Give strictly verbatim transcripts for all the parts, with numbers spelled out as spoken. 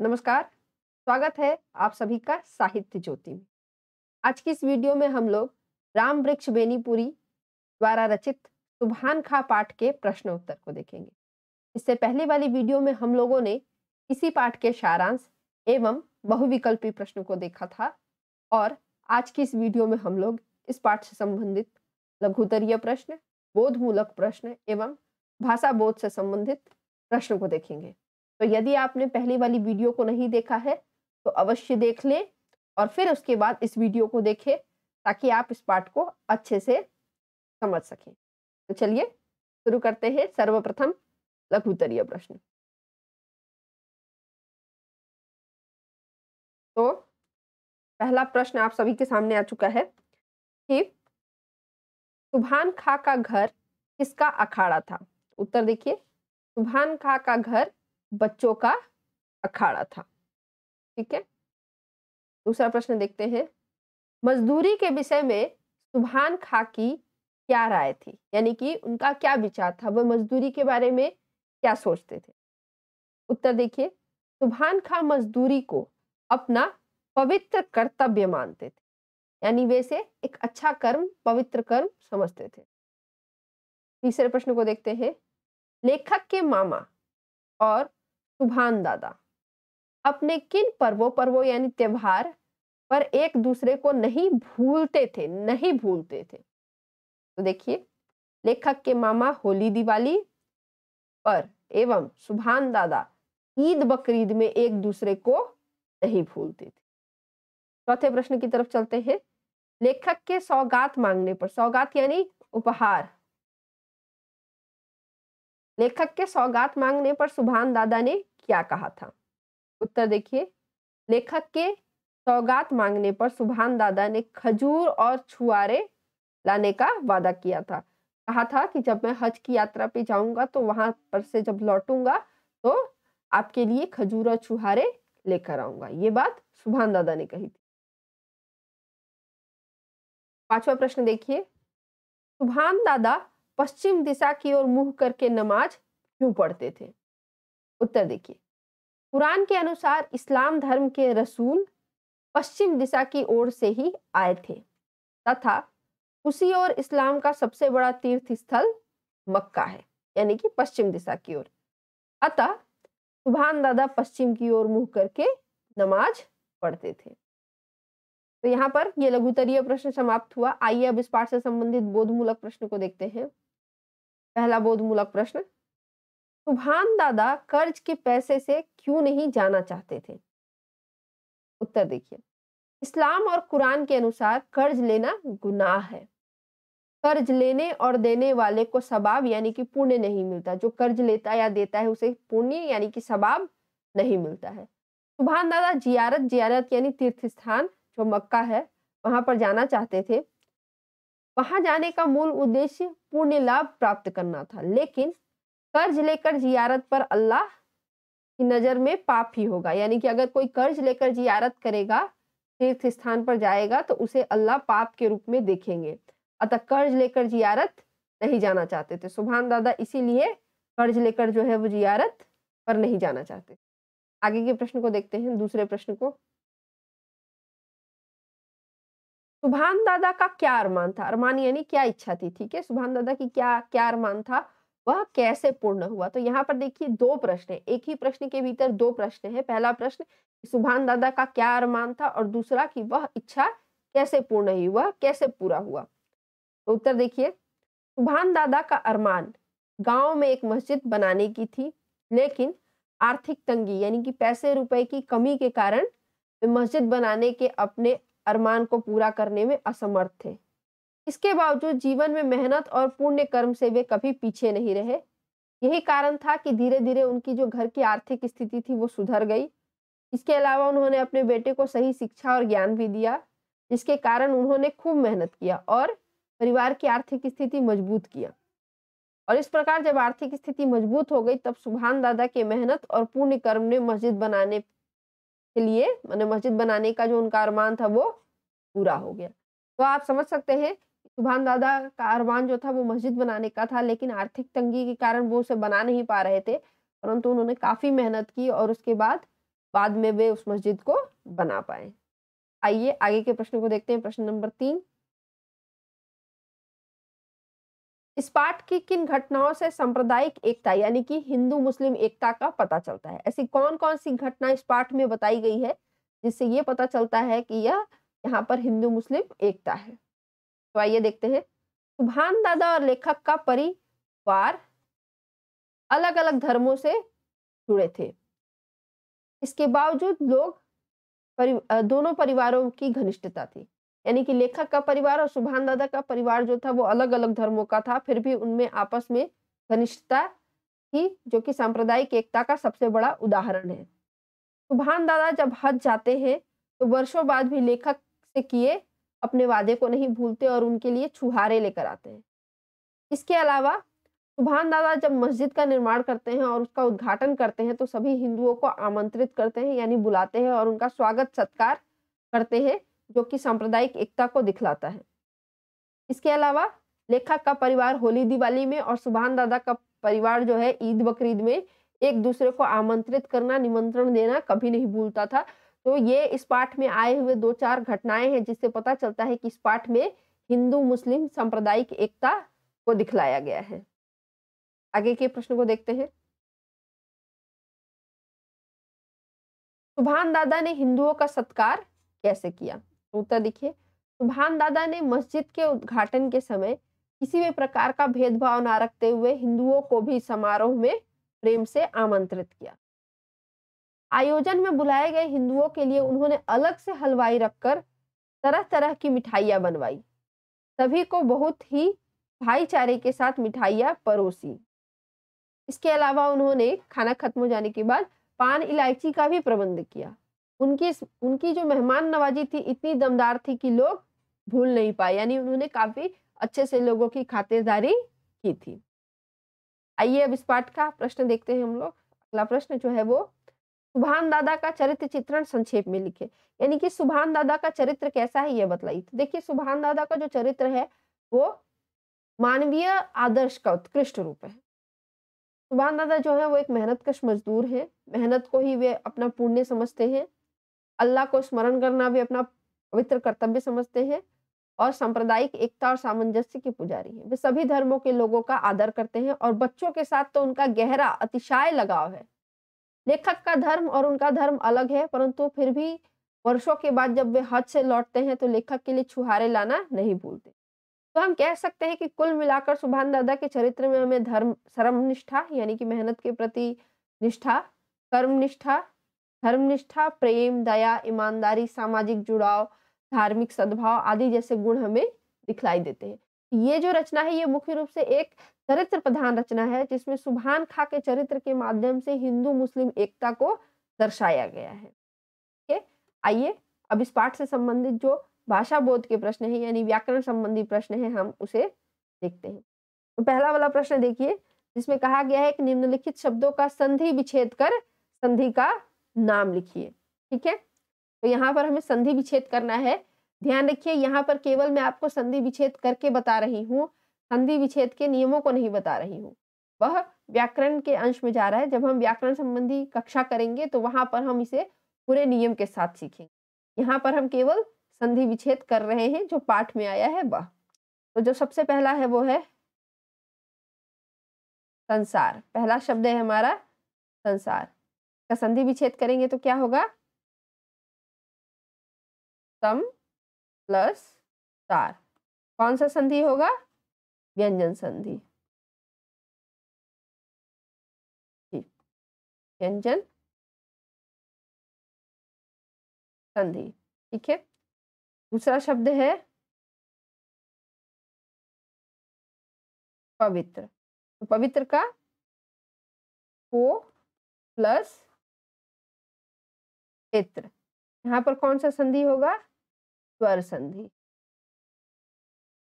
नमस्कार, स्वागत है आप सभी का साहित्य ज्योति में। आज की इस वीडियो में हम लोग रामवृक्ष बेनीपुरी द्वारा रचित सुभान खाँ पाठ के प्रश्नोत्तर को देखेंगे। इससे पहले वाली वीडियो में हम लोगों ने इसी पाठ के सारांश एवं बहुविकल्पी प्रश्न को देखा था और आज की इस वीडियो में हम लोग इस पाठ से संबंधित लघुतरीय प्रश्न, बोधमूलक प्रश्न एवं भाषा बोध से संबंधित प्रश्न को देखेंगे। तो यदि आपने पहली वाली वीडियो को नहीं देखा है तो अवश्य देख लें और फिर उसके बाद इस वीडियो को देखें ताकि आप इस पाठ को अच्छे से समझ सकें। तो चलिए शुरू करते हैं। सर्वप्रथम लघुतरीय प्रश्न। तो पहला प्रश्न आप सभी के सामने आ चुका है कि सुभान खाँ का घर किसका अखाड़ा था। उत्तर देखिए, सुभान खाँ का घर बच्चों का अखाड़ा था। ठीक है, दूसरा प्रश्न देखते हैं। मजदूरी के विषय में सुभान खाँ की क्या राय थी, यानी कि उनका क्या विचार था, वह मजदूरी के बारे में क्या सोचते थे। उत्तर देखिए, सुभान खाँ मजदूरी को अपना पवित्र कर्तव्य मानते थे, यानी वे इसे एक अच्छा कर्म, पवित्र कर्म समझते थे। तीसरे प्रश्न को देखते हैं। लेखक के मामा और सुभान दादा अपने किन पर्वों पर्वों यानी त्योहार पर एक दूसरे को नहीं भूलते थे नहीं भूलते थे तो देखिए, लेखक के मामा होली दिवाली पर एवं सुभान दादा ईद बकरीद में एक दूसरे को नहीं भूलते थे। चौथे प्रश्न की तरफ चलते हैं। लेखक के सौगात मांगने पर, सौगात यानी उपहार, लेखक के सौगात मांगने पर सुभान दादा ने क्या कहा था। उत्तर देखिए, लेखक के सौगात मांगने पर सुभान दादा ने खजूर और छुआरे लाने का वादा किया था। कहा था कि जब मैं हज की यात्रा पे जाऊंगा तो वहां पर से जब लौटूंगा तो आपके लिए खजूर और छुहारे लेकर आऊंगा। ये बात सुभान दादा ने कही थी। पांचवा प्रश्न देखिए। सुभान दादा पश्चिम दिशा की ओर मुंह करके नमाज क्यों पढ़ते थे। उत्तर देखिए, कुरान के अनुसार इस्लाम धर्म के रसूल पश्चिम दिशा की ओर से ही आए थे तथा उसी ओर इस्लाम का सबसे बड़ा तीर्थ स्थल मक्का है, यानी कि पश्चिम दिशा की ओर। अतः सुभान दादा पश्चिम की ओर मुंह करके नमाज पढ़ते थे। तो यहाँ पर यह लघुतरीय प्रश्न समाप्त हुआ। आइए अब इस पाठ से संबंधित बोधमूलक प्रश्न को देखते हैं। पहला बोधमूलक प्रश्न। सुभान दादा कर्ज के पैसे से क्यों नहीं जाना चाहते थे। उत्तर देखिए, इस्लाम और कुरान के अनुसार कर्ज लेना गुनाह है। कर्ज लेने और देने वाले को सबाब यानी कि पुण्य नहीं मिलता। जो कर्ज लेता या देता है उसे पुण्य यानी कि सबाब नहीं मिलता है। सुभान दादा जियारत जियारत यानी तीर्थ स्थान जो मक्का है वहां पर जाना चाहते थे। वहां जाने का मूल उद्देश्य पुण्य लाभ प्राप्त करना था, लेकिन कर्ज लेकर जियारत पर अल्लाह की नजर में पाप ही होगा। यानी कि अगर कोई कर्ज लेकर जियारत करेगा, तीर्थ स्थान पर जाएगा, तो उसे अल्लाह पाप के रूप में देखेंगे। अतः कर्ज लेकर जियारत नहीं जाना चाहते थे सुभान दादा, इसीलिए कर्ज लेकर जो है वो जियारत पर नहीं जाना चाहते। आगे के प्रश्न को देखते हैं, दूसरे प्रश्न को। सुभान दादा का क्या अरमान था, अरमान यानी क्या इच्छा थी। ठीक है, सुभान दादा की क्या क्या अरमान था, वह कैसे पूर्ण हुआ। तो यहाँ पर देखिए दो प्रश्न है, एक ही प्रश्न के भीतर दो प्रश्न है। पहला प्रश्न सुभान दादा का क्या अरमान था और दूसरा कि वह इच्छा कैसे पूर्ण हुई, वह कैसे पूरा हुआ। तो उत्तर देखिए, सुभान दादा का अरमान गाँव में एक मस्जिद बनाने की थी, लेकिन आर्थिक तंगी यानी कि पैसे रुपए की कमी के कारण वे मस्जिद बनाने के अपने अरमान को पूरा करने में असमर्थ थे। इसके बावजूद जीवन में मेहनत और पुण्य कर्म से वे कभी पीछे नहीं रहे। यही कारण था कि धीरे धीरे उनकी जो घर की आर्थिक स्थिति थी वो सुधर गई। इसके अलावा उन्होंने अपने बेटे को सही शिक्षा और ज्ञान भी दिया, जिसके कारण उन्होंने खूब मेहनत किया और परिवार की आर्थिक स्थिति मजबूत किया। और इस प्रकार जब आर्थिक स्थिति मजबूत हो गई तब सुभान दादा के मेहनत और पुण्य कर्म ने मस्जिद बनाने के लिए, मैंने मस्जिद बनाने का जो उनका अरमान था वो पूरा हो गया। तो आप समझ सकते हैं सुभान दादा का अरमान जो था वो मस्जिद बनाने का था, लेकिन आर्थिक तंगी के कारण वो उसे बना नहीं पा रहे थे। परंतु उन्होंने काफी मेहनत की और उसके बाद बाद में वे उस मस्जिद को बना पाए। आइए आगे के प्रश्न को देखते हैं। प्रश्न नंबर तीन, इस पाठ की किन घटनाओं से सांप्रदायिक एकता यानी कि हिंदू मुस्लिम एकता का पता चलता है? ऐसी कौन कौन सी घटना इस पाठ में बताई गई है जिससे ये पता चलता है कि यह यहाँ पर हिंदू मुस्लिम एकता है? तो आइए देखते हैं। सुभान दादा और लेखक का परिवार अलग अलग धर्मों से जुड़े थे, इसके बावजूद लोग परिव... दोनों परिवारों की घनिष्ठता थी। यानी कि लेखक का परिवार और सुभान दादा का परिवार जो था वो अलग अलग धर्मों का था, फिर भी उनमें आपस में घनिष्ठता थी, जो कि सांप्रदायिक एकता का सबसे बड़ा उदाहरण है। सुभान दादा जब हज जाते हैं तो वर्षों बाद भी लेखक से किए अपने वादे को नहीं भूलते और उनके लिए छुहारे लेकर आते हैं। इसके अलावा सुभान दादा जब मस्जिद का निर्माण करते हैं और उसका उद्घाटन करते हैं तो सभी हिंदुओं को आमंत्रित करते हैं यानी बुलाते हैं और उनका स्वागत सत्कार करते हैं, जो कि सांप्रदायिक एकता को दिखलाता है। इसके अलावा लेखक का परिवार होली दिवाली में और सुभान दादा का परिवार जो है ईद बकरीद में एक दूसरे को आमंत्रित करना निमंत्रण देना कभी नहीं भूलता था। तो ये इस पाठ में आए हुए दो चार घटनाएं हैं जिससे पता चलता है कि इस पाठ में हिंदू मुस्लिम सांप्रदायिक एकता को दिखलाया गया है। आगे के प्रश्न को देखते हैं। सुभान दादा ने हिंदुओं का सत्कार कैसे किया? उत्तर देखिए, सुभान दादा ने मस्जिद के उद्घाटन के समय किसी भी प्रकार का भेदभाव ना रखते हुए हिंदुओं को भी समारोह में प्रेम से आमंत्रित किया। आयोजन में बुलाए गए हिंदुओं के लिए उन्होंने अलग से हलवाई रखकर तरह तरह की मिठाइयाँ बनवाई, सभी को बहुत ही भाईचारे के साथ मिठाइयाँ परोसी। इसके अलावा उन्होंने खाना खत्म हो जाने के बाद पान इलायची का भी प्रबंध किया। उनकी उनकी जो मेहमान नवाजी थी इतनी दमदार थी कि लोग भूल नहीं पाए, यानी उन्होंने काफी अच्छे से लोगों की खातिरदारी की थी। आइए अब इस पाठ का प्रश्न देखते हैं हम लोग। अगला प्रश्न जो है वो, सुभान दादा का चरित्र चित्रण संक्षेप में लिखे, यानी कि सुभान दादा का चरित्र कैसा है यह बतलाइए। देखिए, सुभान दादा का जो चरित्र है वो मानवीय आदर्श का उत्कृष्ट रूप है। सुभान दादा जो है वो एक मेहनतकश मजदूर है, मेहनत को ही वे अपना पुण्य समझते हैं, अल्लाह को स्मरण करना भी अपना पवित्र कर्तव्य समझते हैं और सांप्रदायिक एकता और सामंजस्य की पुजारी हैं। वे सभी धर्मों के लोगों का आदर करते हैं और बच्चों के साथ तो उनका गहरा अतिशय लगाव है। लेखक का धर्म और उनका धर्म अलग है, परंतु फिर भी वर्षों के बाद जब वे हज से लौटते हैं तो लेखक के लिए छुहारे लाना नहीं भूलते। तो हम कह सकते हैं कि कुल मिलाकर सुभान दादा के चरित्र में हमें धर्म श्रमनिष्ठा यानी कि मेहनत के प्रति निष्ठा, कर्मनिष्ठा, धर्मनिष्ठा, प्रेम, दया, ईमानदारी, सामाजिक जुड़ाव, धार्मिक सद्भाव आदि जैसे गुण हमें दिखलाई देते हैं। ये जो रचना है ये मुख्य रूप से एक चरित्र प्रधान रचना है जिसमें सुभान खाँ के चरित्र के माध्यम से हिंदू मुस्लिम एकता को दर्शाया गया है। ठीक है, आइए अब इस पाठ से संबंधित जो भाषा बोध के प्रश्न है यानी व्याकरण संबंधी प्रश्न है हम उसे देखते हैं। तो पहला वाला प्रश्न देखिए, जिसमें कहा गया है कि निम्नलिखित शब्दों का संधि विच्छेद कर संधि का नाम लिखिए। ठीक है, तो यहाँ पर हमें संधि विच्छेद करना है। ध्यान रखिए, यहाँ पर केवल मैं आपको संधि विच्छेद करके बता रही हूँ, संधि विच्छेद के नियमों को नहीं बता रही हूँ। वह व्याकरण के अंश में जा रहा है। जब हम व्याकरण संबंधी कक्षा करेंगे तो वहां पर हम इसे पूरे नियम के साथ सीखेंगे। यहाँ पर हम केवल संधि विच्छेद कर रहे हैं जो पाठ में आया है वह। तो जो सबसे पहला है वो है संसार। पहला शब्द है हमारा संसार, का संधि विच्छेद करेंगे तो क्या होगा? सम प्लस सार। कौन सा संधि होगा? व्यंजन संधि। व्यंजन संधि, ठीक है। दूसरा शब्द है पवित्र। तो पवित्र का को प्लस क्षेत्र, यहाँ पर कौन सा संधि होगा? स्वर संधि।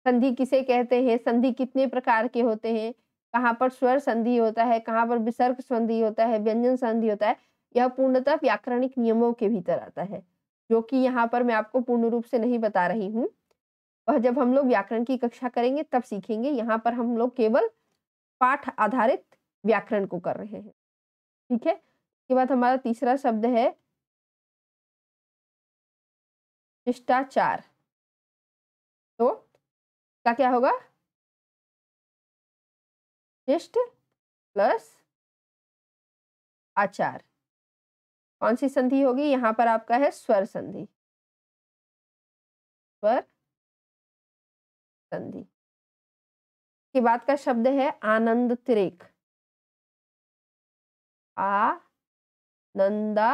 संधि किसे कहते हैं? संधि कितने प्रकार के होते हैं? कहाँ पर स्वर संधि होता है, कहाँ पर विसर्ग संधि होता है, व्यंजन संधि होता है? यह पूर्णतः व्याकरणिक नियमों के भीतर आता है, जो कि यहाँ पर मैं आपको पूर्ण रूप से नहीं बता रही हूँ। वह जब हम लोग व्याकरण की कक्षा करेंगे तब सीखेंगे। यहाँ पर हम लोग केवल पाठ आधारित व्याकरण को कर रहे हैं। ठीक है, इसके बाद हमारा तीसरा शब्द है शिष्टाचार, तो इसका क्या होगा, शिष्ट प्लस आचार। कौन सी संधि होगी यहाँ पर, आपका है स्वर संधि, स्वर संधि। इसके बाद का शब्द है आनंदतिरेक, आ नंदा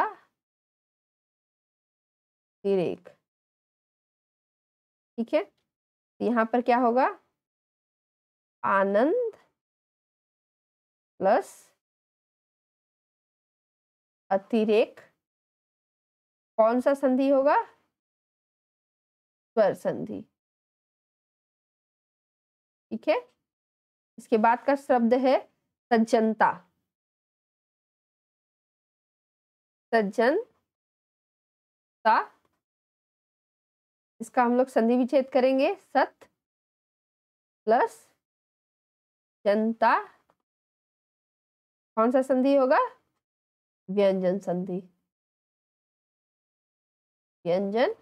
तिरेक, ठीक है। यहाँ पर क्या होगा, आनंद प्लस अतिरेक, कौन सा संधि होगा, स्वर संधि, ठीक है। इसके बाद का शब्द है सज्जनता, सज्जनता, इसका हम लोग संधि विच्छेद करेंगे, सत प्लस जनता, कौन सा संधि होगा, व्यंजन संधि, व्यंजन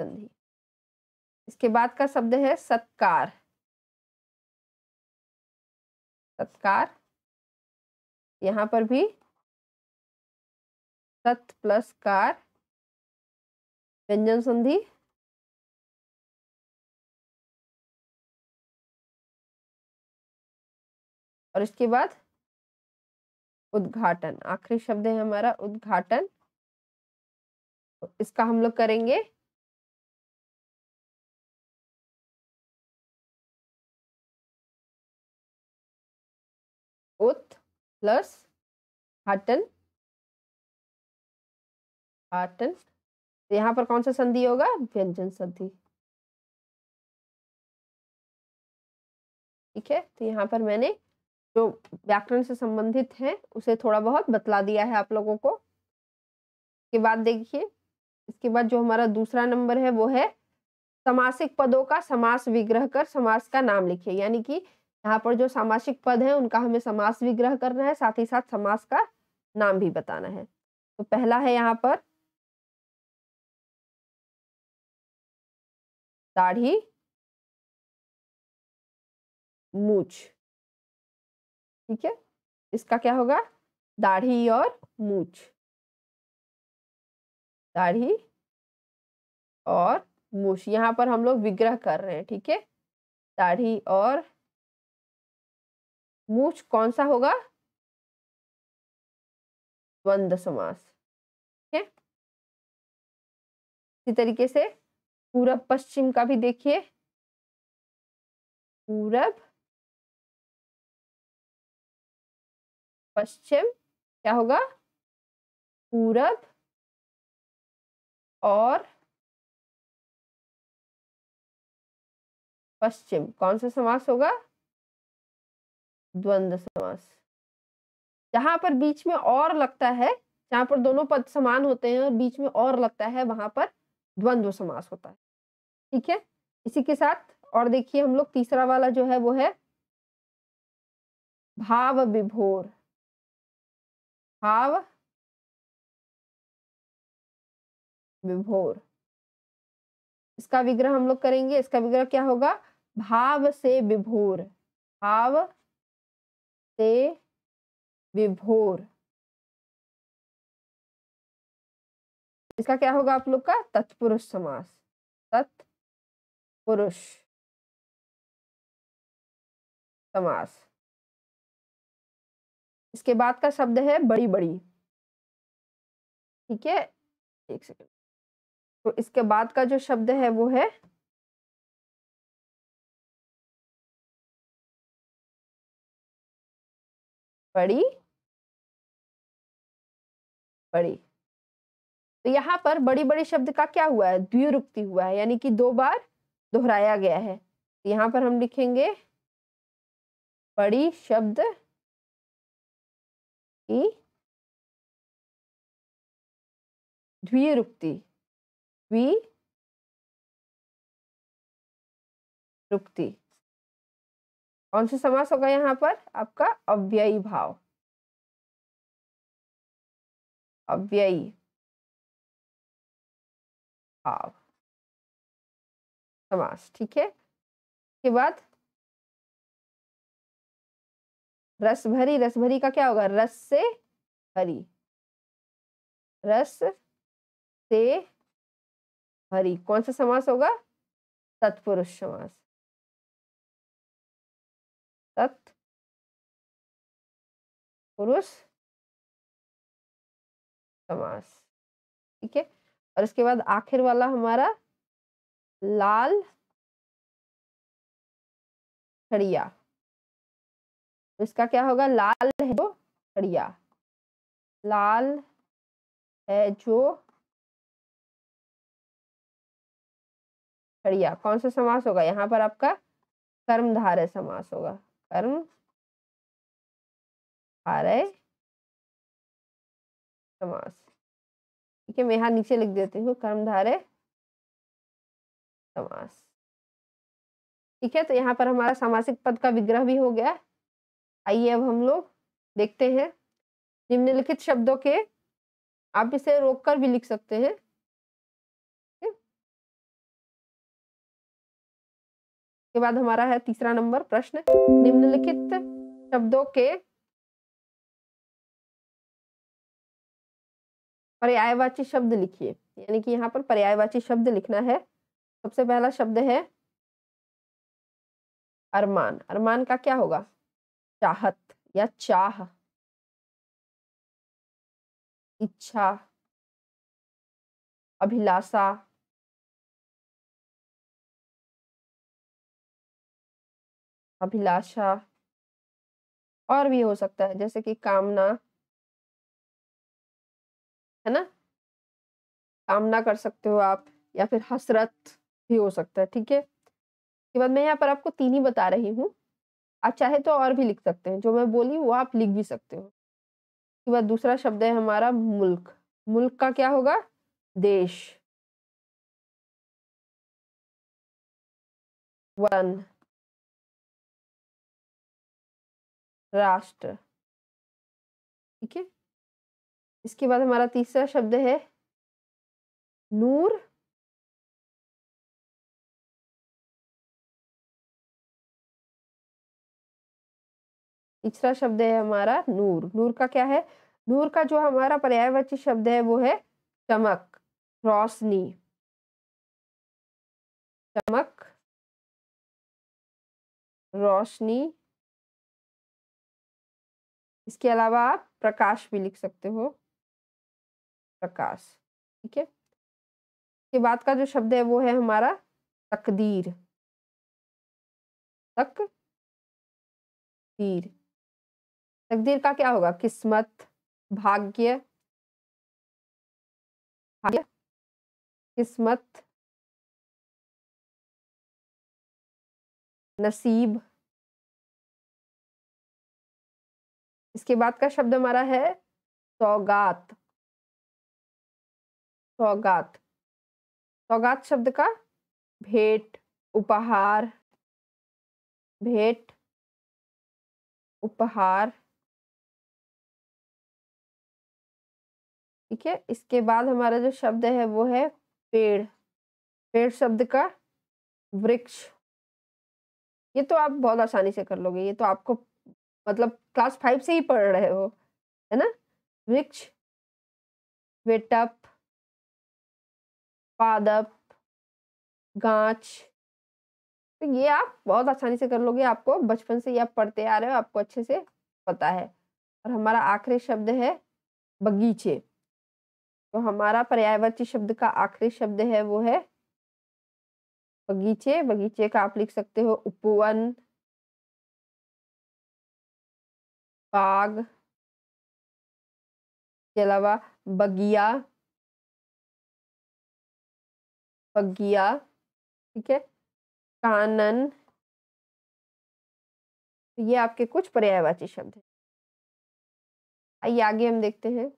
संधि। इसके बाद का शब्द है सत्कार, सत्कार, यहाँ पर भी सत प्लस कार, व्यंजन संधि, और इसके बाद उद्घाटन, आखिरी शब्द है हमारा उद्घाटन, इसका हम लोग करेंगे उत प्लस घाटन, आटन, तो यहाँ पर कौन सा संधि होगा, व्यंजन संधि, ठीक है। तो यहाँ पर मैंने जो व्याकरण से संबंधित है उसे थोड़ा बहुत बतला दिया है आप लोगों को। इसके बाद देखिए, इसके बाद जो हमारा दूसरा नंबर है वो है समासिक पदों का समास विग्रह कर समास का नाम लिखिए, यानी कि यहाँ पर जो सामासिक पद है उनका हमें समास विग्रह करना है, साथ ही साथ समास का नाम भी बताना है। तो पहला है यहाँ पर दाढ़ी मूछ, ठीक है, इसका क्या होगा, दाढ़ी और मूछ, दाढ़ी और मूछ, यहाँ पर हम लोग विग्रह कर रहे हैं, ठीक है। दाढ़ी और मूछ कौन सा होगा, द्वंद समास, ठीक है। इसी तरीके से पूरब पश्चिम का भी देखिए, पूरब पश्चिम क्या होगा, पूरब और पश्चिम, कौन सा समास होगा, द्वंद समास। जहां पर बीच में और लगता है, जहां पर दोनों पद समान होते हैं और बीच में और लगता है, वहां पर द्वंद्व समास होता है, ठीक है। इसी के साथ और देखिए हम लोग तीसरा वाला जो है वो है भाव विभोर, भाव विभोर, इसका विग्रह हम लोग करेंगे, इसका विग्रह क्या होगा, भाव से विभोर, भाव से विभोर, इसका क्या होगा आप लोग का, तत्पुरुष समास, तत्पुरुष समास। इसके बाद का शब्द है बड़ी बड़ी, ठीक है, एक सेकंड। तो इसके बाद का जो शब्द है वो है बड़ी बड़ी, तो यहाँ पर बड़ी बड़ी शब्द का क्या हुआ है, द्विरुक्ति हुआ है, यानी कि दो बार दोहराया गया है। यहाँ पर हम लिखेंगे बड़ी शब्द की द्विरुक्ति, द्विरुक्ति, कौन सा समास होगा यहाँ पर आपका, अव्ययी भाव, अव्ययी, भाव, समास। ठीक है, के बाद रस भरी। रस भरी का क्या होगा? रस से भरी, रस से भरी कौन सा समास होगा? तत्पुरुष समास। तत्पुरुष समास। ठीक है, और इसके बाद आखिर वाला हमारा लाल खड़िया, इसका क्या होगा? लाल है जो खड़िया, लाल है जो खड़िया कौन सा समास होगा? यहाँ पर आपका कर्मधारय समास होगा। कर्म धारय समास। ठीक है, मैं यहाँ नीचे लिख देती हूँ कर्मधारय समास। ठीक है, तो यहाँ पर हमारा सामासिक पद का विग्रह भी हो गया। आइए अब हम लोग देखते हैं निम्नलिखित शब्दों के, आप इसे रोककर भी लिख सकते हैं। के बाद हमारा है तीसरा नंबर प्रश्न, निम्नलिखित शब्दों के पर्यायवाची शब्द लिखिए, यानी कि यहाँ पर पर्यायवाची शब्द लिखना है। सबसे पहला शब्द है अरमान। अरमान का क्या होगा? चाहत या चाह, इच्छा, अभिलाषा, अभिलाषा, और भी हो सकता है जैसे कि कामना, है ना, कामना कर सकते हो आप, या फिर हसरत भी हो सकता है। ठीक है, इसके बाद मैं यहाँ पर आपको तीन ही बता रही हूँ, आप चाहे तो और भी लिख सकते हैं, जो मैं बोली वो आप लिख भी सकते हो। इसके बाद दूसरा शब्द है हमारा मुल्क। मुल्क का क्या होगा? देश, वन, राष्ट्र। ठीक है, इसके बाद हमारा तीसरा शब्द है नूर, तीसरा शब्द है हमारा नूर। नूर का क्या है? नूर का जो हमारा पर्यायवाची शब्द है वो है चमक, रोशनी, चमक, रोशनी। इसके अलावा आप प्रकाश भी लिख सकते हो, प्रकाश। ठीक है, इसके बाद का जो शब्द है वो है हमारा तकदीर, तकदीर। तकदीर का क्या होगा? किस्मत, भाग्य, भाग्य, किस्मत, नसीब। इसके बाद का शब्द हमारा है सौगात, सौगात। सौगात शब्द का भेंट, उपहार, भेंट, उपहार। ठीक है, इसके बाद हमारा जो शब्द है वो है पेड़। पेड़ शब्द का वृक्ष। ये तो आप बहुत आसानी से कर लोगे, ये तो आपको मतलब क्लास फाइव से ही पढ़ रहे हो, है ना। वृक्ष, वेटअप, पादप, गांच, तो ये आप बहुत आसानी से कर लोगे, आपको बचपन से ये आप पढ़ते आ रहे हो, आपको अच्छे से पता है। और हमारा आखिरी शब्द है बगीचे, तो हमारा पर्यायवाची शब्द का आखिरी शब्द है वो है बगीचे। बगीचे का आप लिख सकते हो उपवन, बाग, के अलावा बगिया, बगिया। ठीक है, कानन। ये आपके कुछ पर्यायवाची शब्द हैं। आइए आगे हम देखते हैं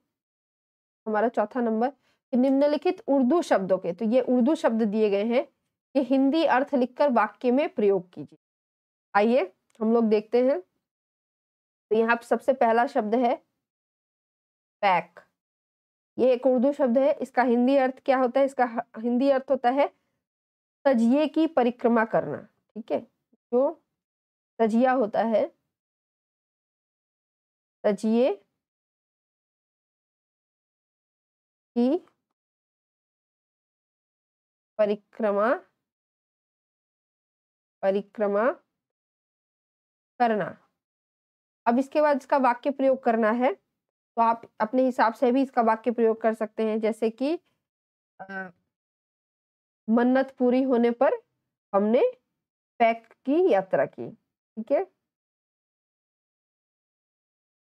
हमारा चौथा नंबर, निम्नलिखित उर्दू शब्दों के, तो ये उर्दू शब्द दिए गए हैं कि हिंदी अर्थ लिखकर वाक्य में प्रयोग कीजिए। आइए हम लोग देखते हैं। तो यहाँ सबसे पहला शब्द है पैक। ये एक उर्दू शब्द है, इसका हिंदी अर्थ क्या होता है? इसका हिंदी अर्थ होता है तजिए की परिक्रमा करना। ठीक है, जो तजिया होता है, तजिए की परिक्रमा परिक्रमा करना। अब इसके बाद इसका वाक्य प्रयोग करना है, तो आप अपने हिसाब से भी इसका वाक्य प्रयोग कर सकते हैं। जैसे कि आ, मन्नत पूरी होने पर हमने पैक की यात्रा की। ठीक है,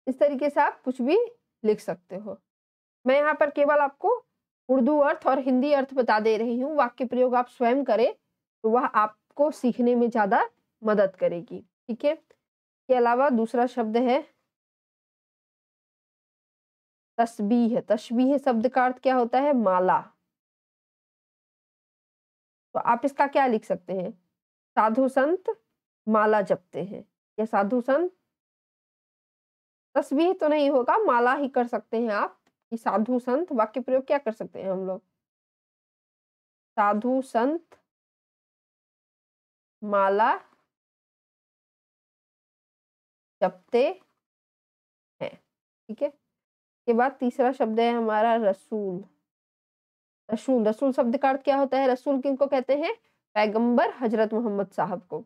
इस तरीके से आप कुछ भी लिख सकते हो। मैं यहाँ पर केवल आपको उर्दू अर्थ और हिंदी अर्थ बता दे रही हूँ। वाक्य प्रयोग आप स्वयं करें तो वह आपको सीखने में ज़्यादा मदद करेगी। ठीक है, इसके अलावा दूसरा शब्द है तस्बीह। तस्बीह शब्द का अर्थ क्या होता है? माला। तो आप इसका क्या लिख सकते हैं? साधु संत माला जपते हैं, या साधु संत, तस्बीह तो नहीं होगा, माला ही कर सकते हैं आप। ये साधु संत वाक्य प्रयोग क्या कर सकते हैं हम लोग? साधु संत माला जपते हैं। ठीक है, के बाद तीसरा शब्द है हमारा रसूल। रसूल रसूल शब्द का अर्थ क्या होता है? रसूल किनको कहते हैं? पैगंबर हजरत मोहम्मद साहब को।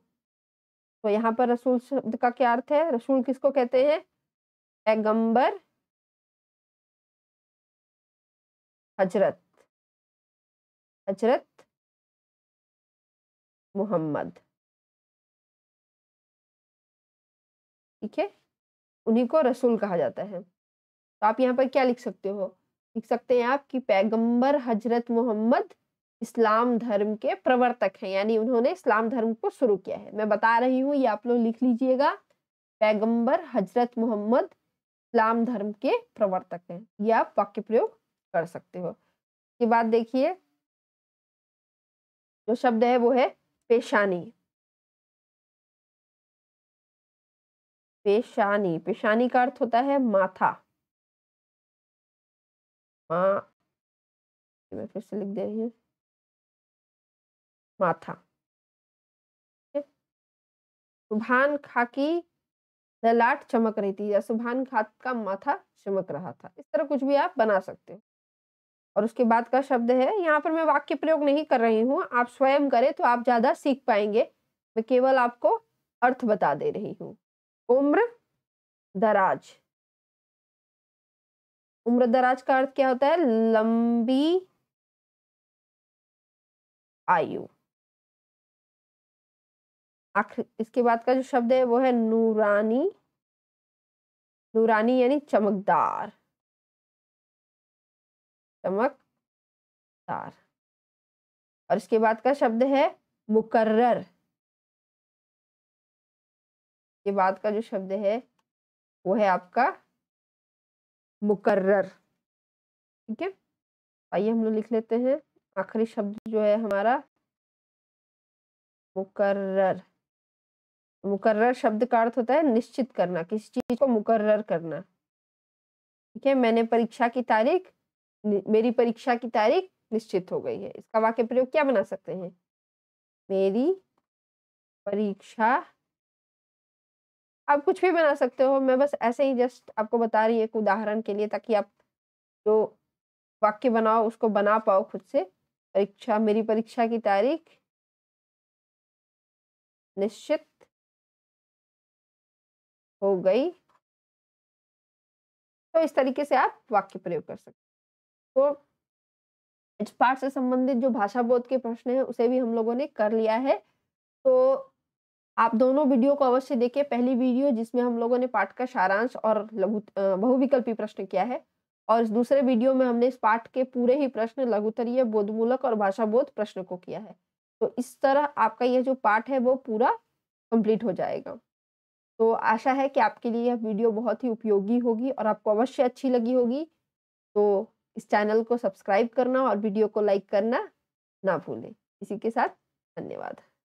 तो यहाँ पर रसूल शब्द का क्या अर्थ है? रसूल किसको कहते हैं? पैगंबर हजरत हजरत मोहम्मद। ठीक है, उन्हीं को रसूल कहा जाता है। तो आप यहाँ पर क्या लिख सकते हो? लिख सकते हैं आप कि पैगंबर हजरत मोहम्मद इस्लाम धर्म के प्रवर्तक हैं, यानी उन्होंने इस्लाम धर्म को शुरू किया है। मैं बता रही हूँ, ये आप लोग लिख लीजिएगा, पैगंबर हजरत मोहम्मद इस्लाम धर्म के प्रवर्तक हैं। ये आप वाक्य प्रयोग कर सकते हो। इसके बाद देखिए जो शब्द है वो है पेशानी। पेशानी पेशानी का अर्थ होता है माथा। माँ मैं फिर से लिख दे रही हूँ, माथा। सुभान खाँ की ललाट चमक रही थी, या सुभान खाँ का माथा चमक रहा था। इस तरह कुछ भी आप बना सकते हो। और उसके बाद का शब्द है, यहाँ पर मैं वाक्य प्रयोग नहीं कर रही हूँ, आप स्वयं करें तो आप ज्यादा सीख पाएंगे। मैं केवल आपको अर्थ बता दे रही हूँ। उम्र दराज। उम्र दराज का अर्थ क्या होता है? लंबी आयु। आखिर इसके बाद का जो शब्द है वो है नूरानी। नूरानी यानी चमकदार, चमकदार। और इसके बाद का शब्द है मुकर्रर। इसके बाद का जो शब्द है वो है आपका मुकर्रर। ठीक है, आइए हम लोग लिख लेते हैं। आखिरी शब्द जो है हमारा मुकर्रर। मुकर्रर शब्द का अर्थ होता है निश्चित करना, किसी चीज को मुकर्रर करना। ठीक है, मैंने परीक्षा की तारीख, मेरी परीक्षा की तारीख निश्चित हो गई है। इसका वाक्य प्रयोग क्या बना सकते हैं? मेरी परीक्षा, आप कुछ भी बना सकते हो। मैं बस ऐसे ही जस्ट आपको बता रही हूँ एक उदाहरण के लिए, ताकि आप जो वाक्य बनाओ उसको बना पाओ खुद से। परीक्षा, मेरी परीक्षा की तारीख निश्चित हो गई। तो इस तरीके से आप वाक्य प्रयोग कर सकते हो। तो इस पाठ से संबंधित जो भाषा बोध के प्रश्न हैं उसे भी हम लोगों ने कर लिया है। तो आप दोनों वीडियो को अवश्य देखें। पहली वीडियो जिसमें हम लोगों ने पाठ का सारांश और लघु बहुविकल्पी प्रश्न किया है, और इस दूसरे वीडियो में हमने इस पाठ के पूरे ही प्रश्न, लघुत्तरीय, बोधमूलक और भाषा बोध प्रश्न को किया है। तो इस तरह आपका यह जो पाठ है वो पूरा कंप्लीट हो जाएगा। तो आशा है कि आपके लिए यह वीडियो बहुत ही उपयोगी होगी और आपको अवश्य अच्छी लगी होगी। तो इस चैनल को सब्सक्राइब करना और वीडियो को लाइक करना ना भूलें। इसी के साथ धन्यवाद।